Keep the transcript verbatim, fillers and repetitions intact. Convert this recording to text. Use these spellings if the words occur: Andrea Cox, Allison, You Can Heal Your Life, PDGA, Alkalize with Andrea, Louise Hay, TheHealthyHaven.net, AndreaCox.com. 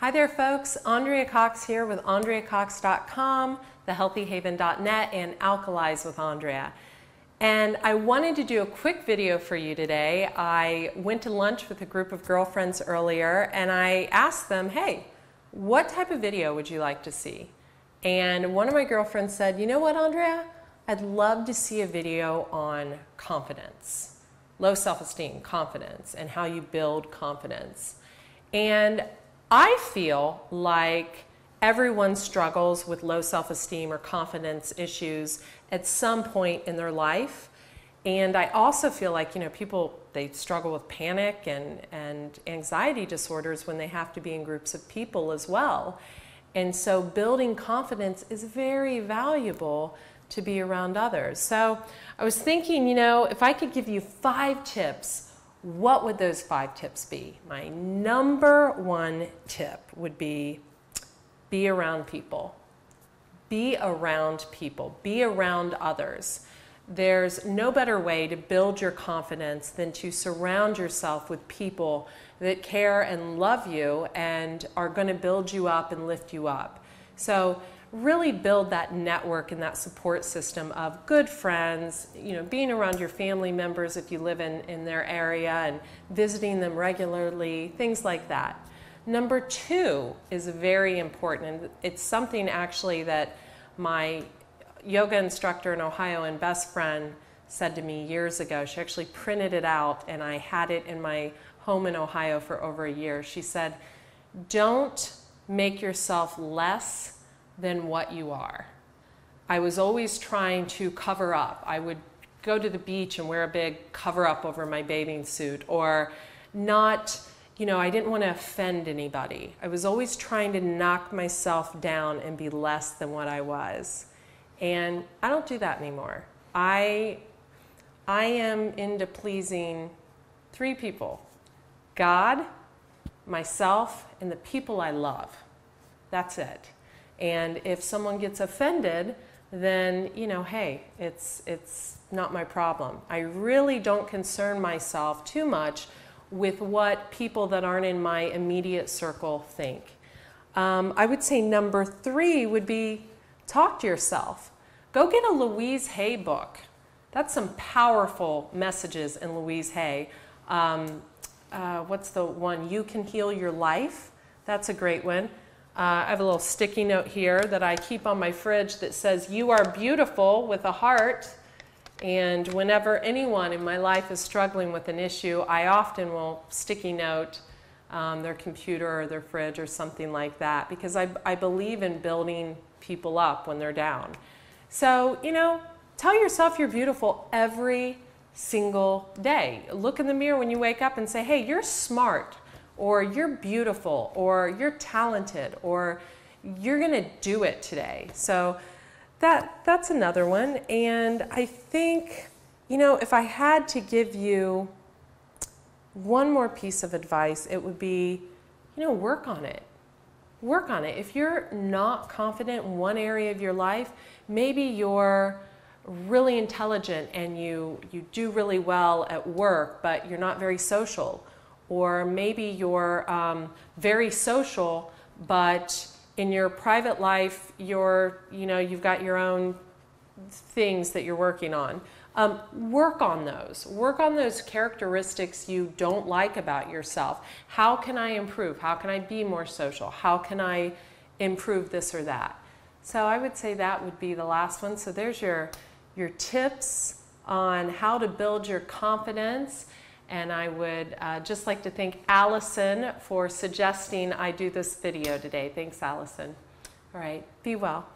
Hi there folks, Andrea Cox here with Andrea Cox dot com, The Healthy Haven dot net, and Alkalize with Andrea. And I wanted to do a quick video for you today. I went to lunch with a group of girlfriends earlier and I asked them, hey, what type of video would you like to see? And one of my girlfriends said, you know what, Andrea? I'd love to see a video on confidence, low self-esteem, confidence, and how you build confidence. And I feel like everyone struggles with low self-esteem or confidence issues at some point in their life. And I also feel like, you know, people, they struggle with panic and, and anxiety disorders when they have to be in groups of people as well. And so building confidence is very valuable to be around others. So I was thinking, you know, if I could give you five tips, what would those five tips be? My number one tip would be be around people. Be around people. Be around others. There's no better way to build your confidence than to surround yourself with people that care and love you and are going to build you up and lift you up. So really build that network and that support system of good friends, you know, being around your family members if you live in, in their area and visiting them regularly, things like that. Number two is very important, and it's something actually that my yoga instructor in Ohio and best friend said to me years ago. She actually printed it out and I had it in my home in Ohio for over a year. She said, don't make yourself less than what you are. I was always trying to cover up. I would go to the beach and wear a big cover up over my bathing suit, or not, you know, I didn't want to offend anybody. I was always trying to knock myself down and be less than what I was. And I don't do that anymore. I, I am into pleasing three people: God, myself, and the people I love. That's it. And if someone gets offended, then, you know, hey, it's, it's not my problem. I really don't concern myself too much with what people that aren't in my immediate circle think. Um, I would say number three would be talk to yourself. Go get a Louise Hay book. That's some powerful messages in Louise Hay. Um, uh, what's the one? You Can Heal Your Life. That's a great one. Uh, I have a little sticky note here that I keep on my fridge that says, you are beautiful, with a heart. And whenever anyone in my life is struggling with an issue, I often will sticky note um, their computer or their fridge or something like that, because I, I believe in building people up when they're down. So, you know, tell yourself you're beautiful every single day. Look in the mirror when you wake up and say, hey, you're smart, or you're beautiful, or you're talented, or you're going to do it today. So that, that's another one. And I think, you know, if I had to give you one more piece of advice, it would be, you know, work on it. Work on it. If you're not confident in one area of your life, maybe you're really intelligent and you, you do really well at work, but you're not very social. Or maybe you're um, very social, but in your private life, you're, you know, you've got your own things that you're working on. Um, work on those. Work on those characteristics you don't like about yourself. How can I improve? How can I be more social? How can I improve this or that? So I would say that would be the last one. So there's your, your tips on how to build your confidence. And I would uh, just like to thank Allison for suggesting I do this video today. Thanks, Allison. All right, be well.